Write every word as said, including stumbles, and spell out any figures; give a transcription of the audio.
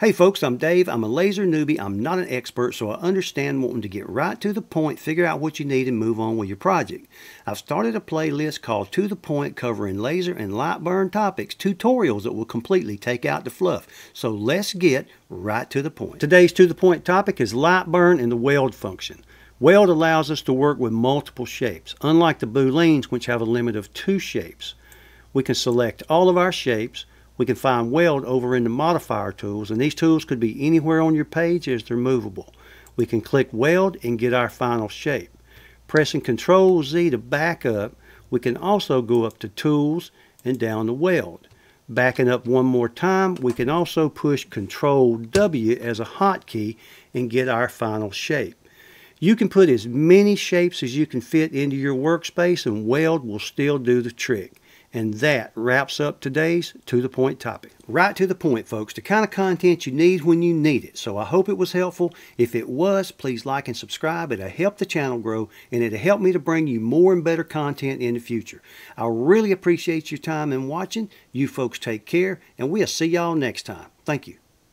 Hey folks, I'm Dave. I'm a laser newbie. I'm not an expert, so I understand wanting to get right to the point, figure out what you need, and move on with your project. I've started a playlist called To The Point covering laser and light burn topics, tutorials that will completely take out the fluff. So let's get right to the point. Today's To The Point topic is light burn and the weld function. Weld allows us to work with multiple shapes, unlike the booleans, which have a limit of two shapes. We can select all of our shapes. We can find weld over in the modifier tools, and these tools could be anywhere on your page as they're movable. We can click weld and get our final shape. Pressing Control Z to back up, we can also go up to tools and down to weld. Backing up one more time, we can also push Control W as a hotkey and get our final shape. You can put as many shapes as you can fit into your workspace and weld will still do the trick. And that wraps up today's To The Point topic. Right to the point, folks. The kind of content you need when you need it. So I hope it was helpful. If it was, please like and subscribe. It'll help the channel grow, and it'll help me to bring you more and better content in the future. I really appreciate your time and watching. You folks take care, and we'll see y'all next time. Thank you.